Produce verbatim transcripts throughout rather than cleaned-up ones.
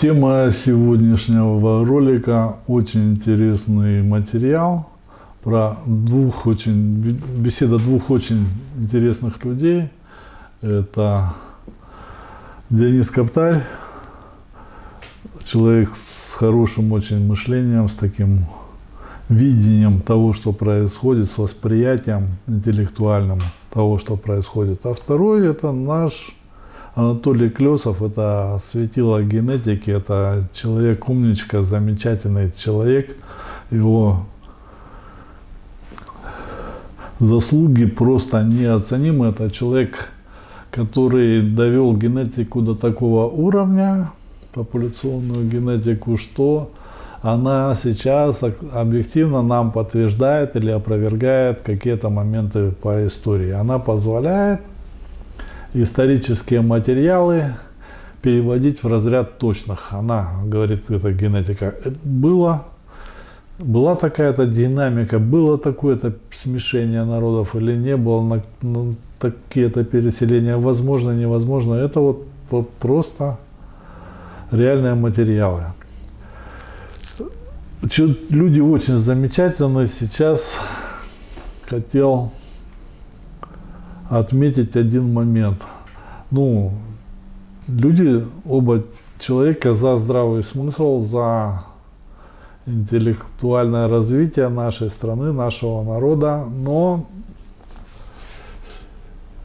Тема сегодняшнего ролика – очень интересный материал про двух очень, беседа двух очень интересных людей. Это Дионис Каптарь, человек с хорошим очень мышлением, с таким видением того, что происходит, с восприятием интеллектуальным того, что происходит. А второй – это наш Анатолий Клёсов, это светило генетики, это человек-умничка, замечательный человек. Его заслуги просто неоценимы. Это человек, который довел генетику до такого уровня, популяционную генетику, что она сейчас объективно нам подтверждает или опровергает какие-то моменты по истории. Она позволяет исторические материалы переводить в разряд точных. Она говорит, это генетика. Было, была такая-то динамика, было такое-то смешение народов или не было, на, на такие-то переселения, возможно, невозможно. Это вот просто реальные материалы. Люди очень замечательные. Сейчас хотел отметить один момент. Ну, люди, оба человека за здравый смысл, за интеллектуальное развитие нашей страны, нашего народа, но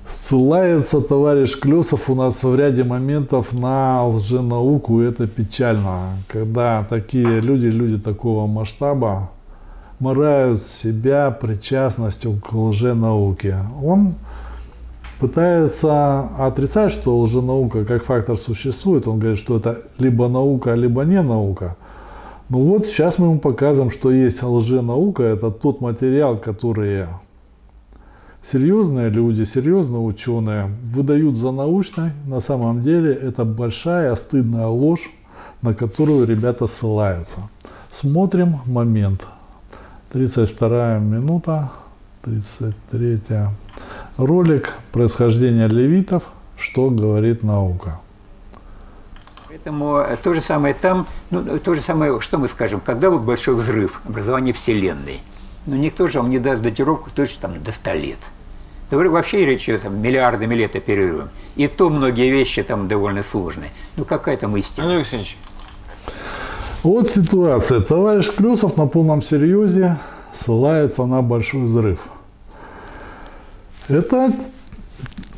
ссылается товарищ Клёсов у нас в ряде моментов на лженауку, и это печально, когда такие люди, люди такого масштаба, марают себя причастностью к лженауке. Он пытается отрицать, что лженаука как фактор существует. Он говорит, что это либо наука, либо не наука. Ну вот сейчас мы ему показываем, что есть лженаука. Это тот материал, который серьезные люди, серьезные ученые выдают за научный. На самом деле это большая стыдная ложь, на которую ребята ссылаются. Смотрим момент. тридцать вторая минута, тридцать третья. Ролик «Происхождение левитов. Что говорит наука». Поэтому то же самое там, ну, то же самое, что мы скажем, когда был большой взрыв образования Вселенной, ну, никто же вам не даст датировку точно там до ста лет. Вообще речь идет там миллиардами лет оперируем. И то многие вещи там довольно сложные. Ну какая там истина? Анатолий Алексеевич. Вот ситуация. Товарищ Клёсов на полном серьезе ссылается на большой взрыв. Это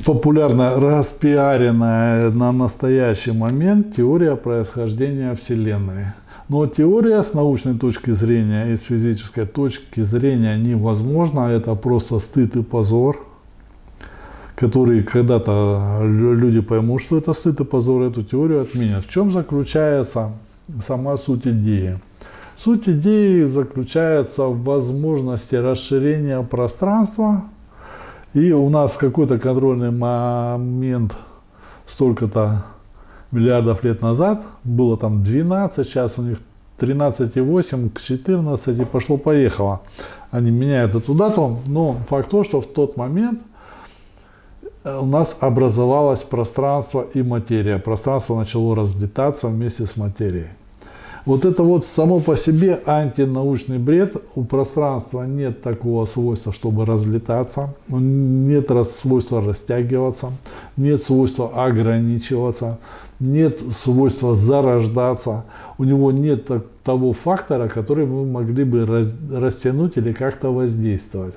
популярная, распиаренная на настоящий момент теория происхождения Вселенной. Но теория с научной точки зрения и с физической точки зрения невозможна. Это просто стыд и позор, который когда-то люди поймут, что это стыд и позор, эту теорию отменят. В чем заключается сама суть идеи? Суть идеи заключается в возможности расширения пространства. И у нас в какой-то контрольный момент столько-то миллиардов лет назад было там двенадцать, сейчас у них тринадцать и восемь к четырнадцати, и пошло-поехало. Они меняют эту дату, но факт то, что в тот момент у нас образовалось пространство и материя. Пространство начало разлетаться вместе с материей. Вот это вот само по себе антинаучный бред. У пространства нет такого свойства, чтобы разлетаться, нет свойства растягиваться, нет свойства ограничиваться, нет свойства зарождаться. У него нет того фактора, который мы могли бы растянуть или как-то воздействовать.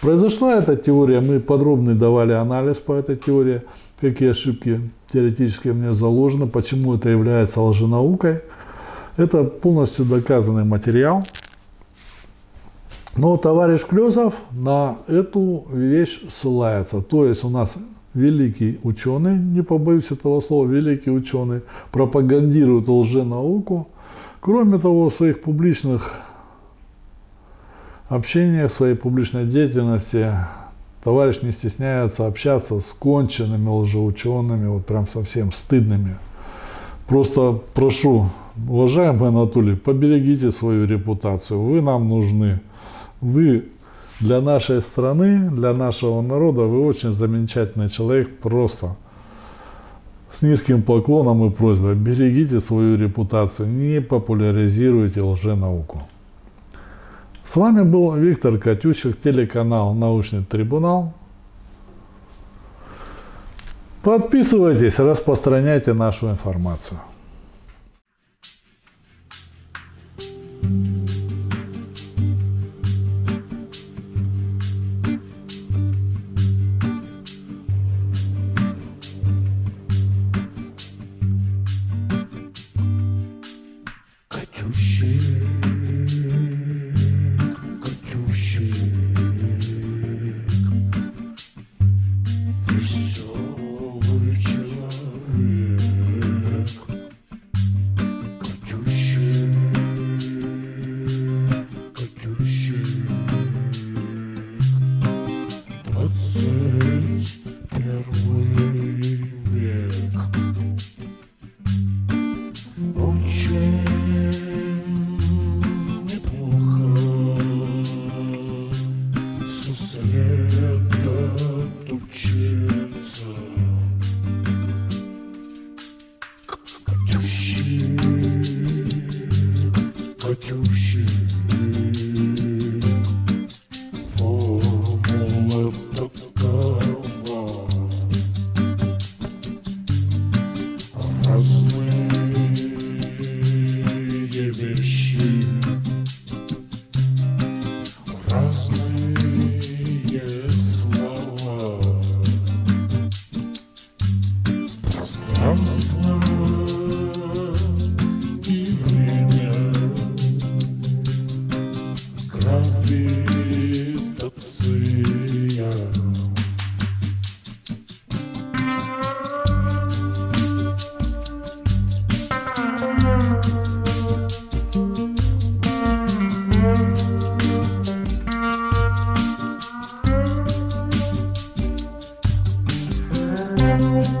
Произошла эта теория, мы подробно давали анализ по этой теории, какие ошибки теоретически в ней заложены, почему это является лженаукой. Это полностью доказанный материал. Но товарищ Клёсов на эту вещь ссылается. То есть у нас великий ученый, не побоюсь этого слова, великий ученый, пропагандирует лженауку. Кроме того, в своих публичных общениях, в своей публичной деятельности товарищ не стесняется общаться с конченными лжеучеными, вот прям совсем стыдными. Просто прошу, уважаемый Анатолий, поберегите свою репутацию. Вы нам нужны. Вы для нашей страны, для нашего народа, вы очень замечательный человек. Просто С низким поклоном и просьбой, берегите свою репутацию, не популяризируйте лженауку. С вами был Виктор Катючек, телеканал «Научный трибунал». Подписывайтесь, распространяйте нашу информацию.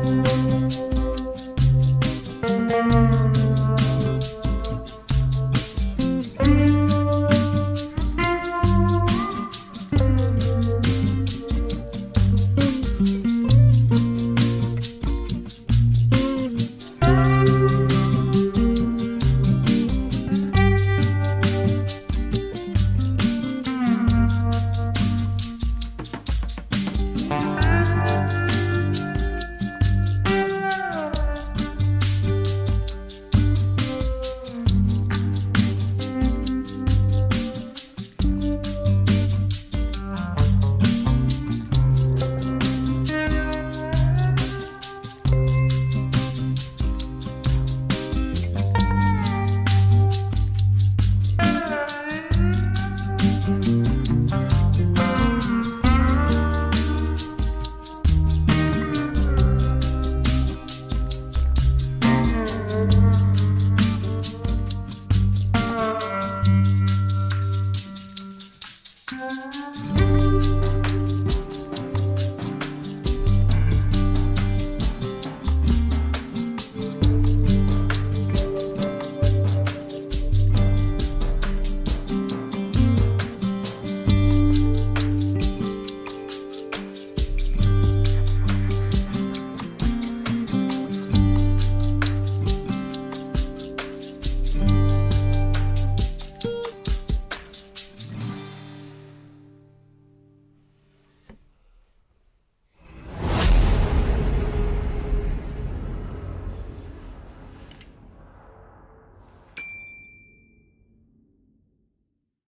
Thank you.